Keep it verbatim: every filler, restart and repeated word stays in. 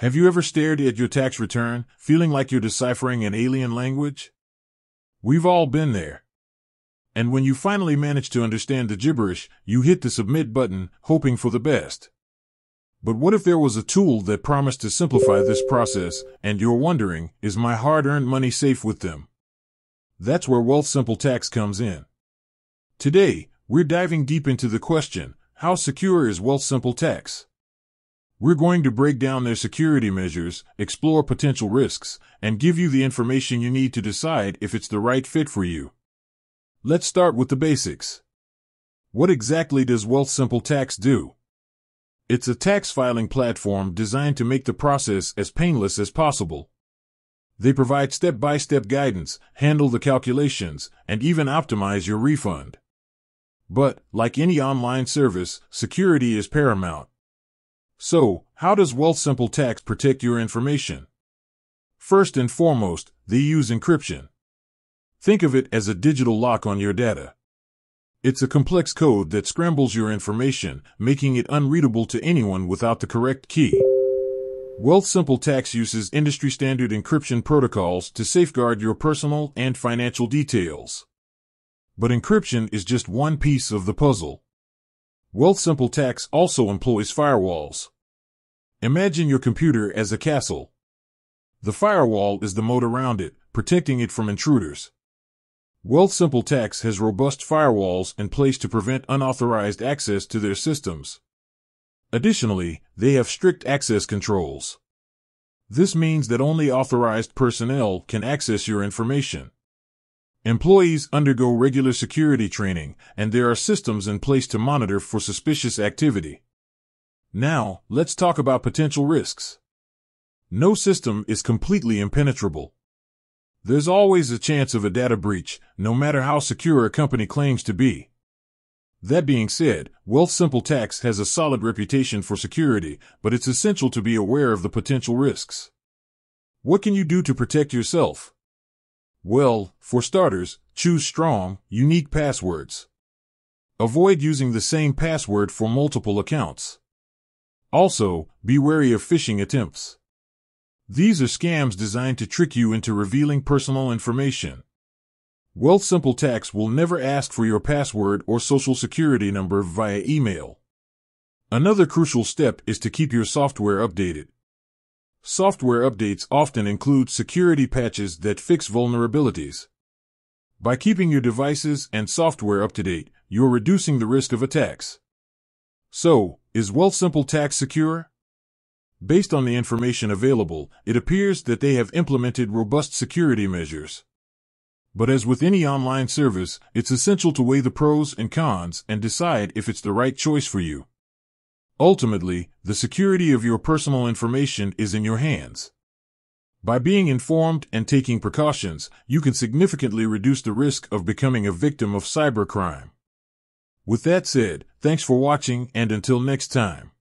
Have you ever stared at your tax return, feeling like you're deciphering an alien language? We've all been there. And when you finally manage to understand the gibberish, you hit the submit button, hoping for the best. But what if there was a tool that promised to simplify this process, and you're wondering, is my hard-earned money safe with them? That's where Wealthsimple Tax comes in. Today, we're diving deep into the question, how secure is Wealthsimple Tax? We're going to break down their security measures, explore potential risks, and give you the information you need to decide if it's the right fit for you. Let's start with the basics. What exactly does Wealthsimple Tax do? It's a tax filing platform designed to make the process as painless as possible. They provide step-by-step guidance, handle the calculations, and even optimize your refund. But, like any online service, security is paramount. So, how does Wealthsimple Tax protect your information? First and foremost, they use encryption. Think of it as a digital lock on your data. It's a complex code that scrambles your information, making it unreadable to anyone without the correct key. Wealthsimple Tax uses industry-standard encryption protocols to safeguard your personal and financial details. But encryption is just one piece of the puzzle. Wealthsimple Tax also employs firewalls. Imagine your computer as a castle. The firewall is the moat around it, protecting it from intruders. Wealthsimple Tax has robust firewalls in place to prevent unauthorized access to their systems. Additionally, they have strict access controls. This means that only authorized personnel can access your information. Employees undergo regular security training, and there are systems in place to monitor for suspicious activity. Now, let's talk about potential risks. No system is completely impenetrable. There's always a chance of a data breach, no matter how secure a company claims to be. That being said, Wealthsimple Tax has a solid reputation for security, but it's essential to be aware of the potential risks. What can you do to protect yourself? Well, for starters, choose strong, unique passwords. Avoid using the same password for multiple accounts. Also, be wary of phishing attempts. These are scams designed to trick you into revealing personal information. Wealthsimple Tax will never ask for your password or social security number via email. Another crucial step is to keep your software updated. Software updates often include security patches that fix vulnerabilities. By keeping your devices and software up to date, you're reducing the risk of attacks. So, is Wealthsimple Tax secure? Based on the information available, it appears that they have implemented robust security measures. But as with any online service, it's essential to weigh the pros and cons and decide if it's the right choice for you. Ultimately, the security of your personal information is in your hands. By being informed and taking precautions, you can significantly reduce the risk of becoming a victim of cybercrime. With that said, thanks for watching, and until next time.